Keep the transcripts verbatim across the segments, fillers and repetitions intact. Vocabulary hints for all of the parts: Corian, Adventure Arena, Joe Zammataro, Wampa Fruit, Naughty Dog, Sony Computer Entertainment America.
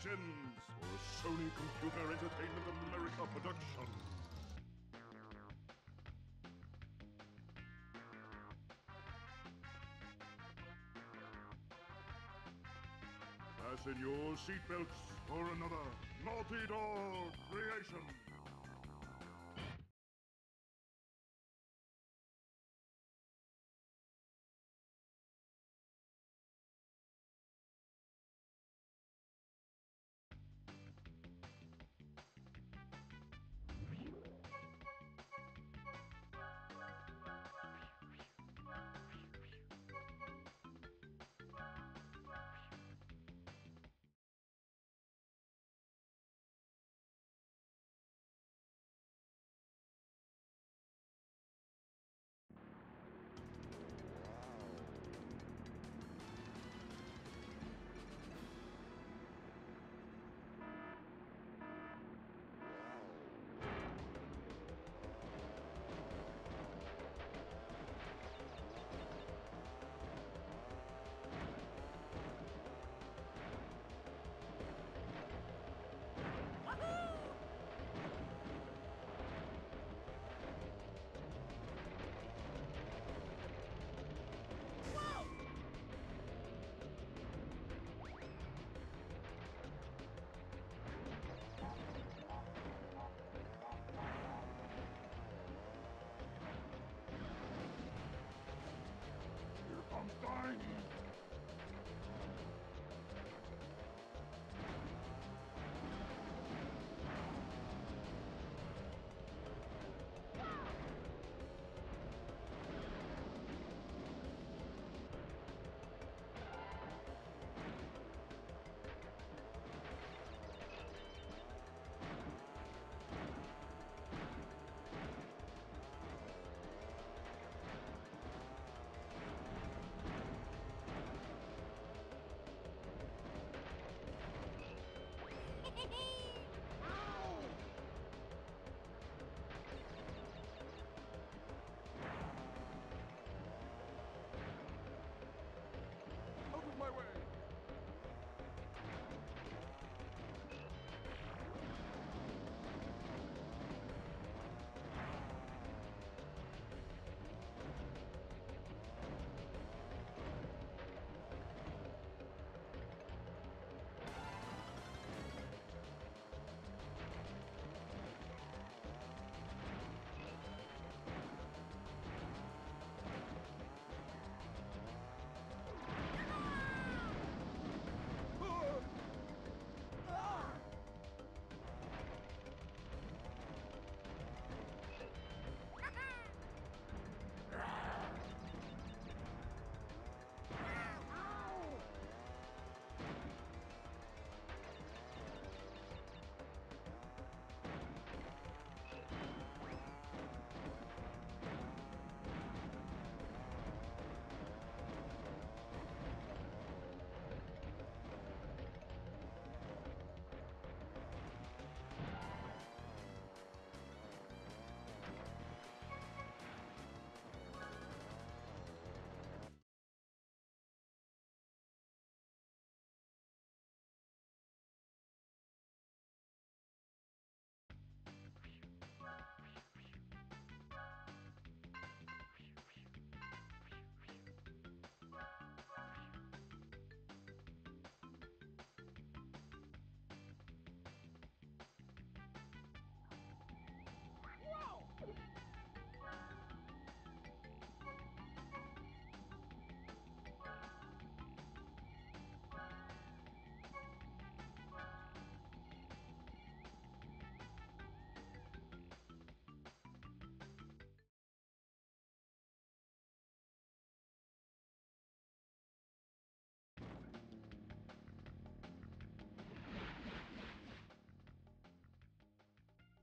Productions, or Sony Computer Entertainment America production. Fasten your seatbelts for another Naughty Dog creation.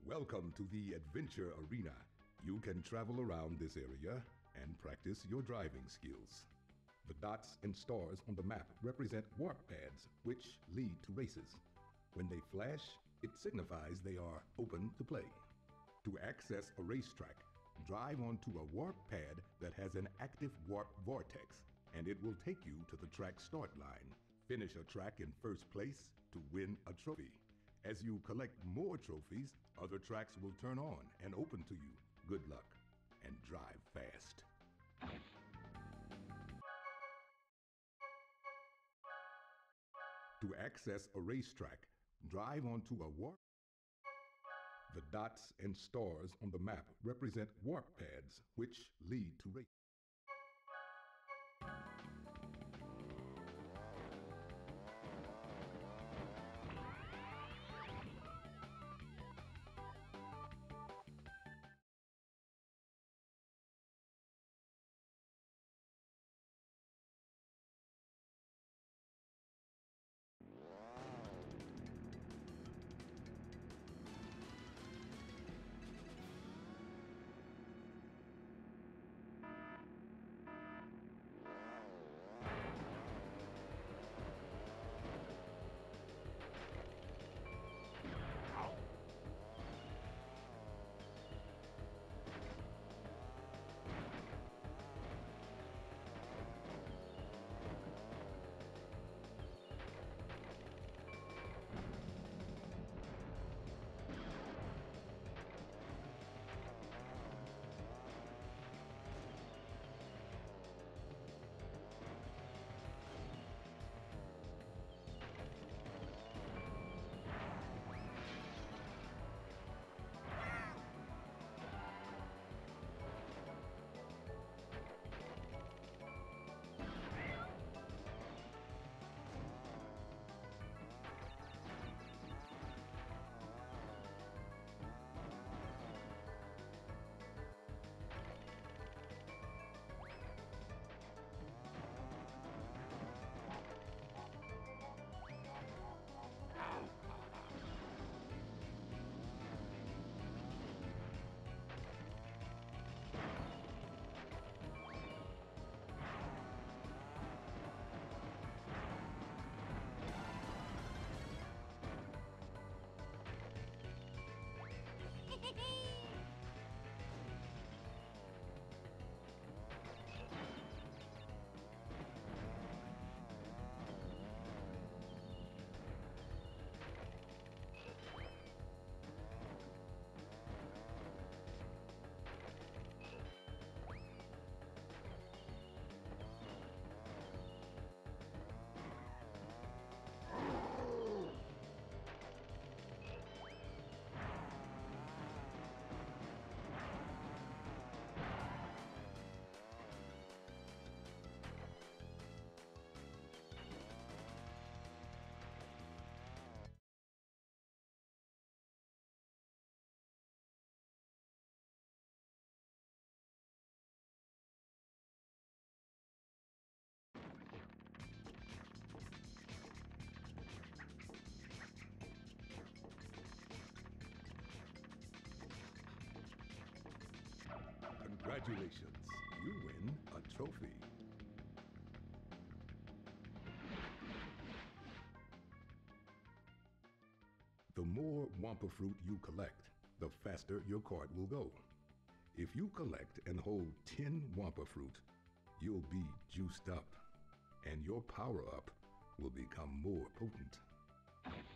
Welcome to the Adventure Arena. You can travel around this area and practice your driving skills. The dots and stars on the map represent warp pads, which lead to races. When they flash, it signifies they are open to play. To access a racetrack, drive onto a warp pad that has an active warp vortex, and it will take you to the track start line. Finish a track in first place to win a trophy. As you collect more trophies, other tracks will turn on and open to you. Good luck and drive fast. To access a racetrack, drive onto a warp. The dots and stars on the map represent warp pads, which lead to race. Congratulations, you win a trophy. The more Wampa Fruit you collect, the faster your cart will go. If you collect and hold ten Wampa Fruit, you'll be juiced up, and your power-up will become more potent.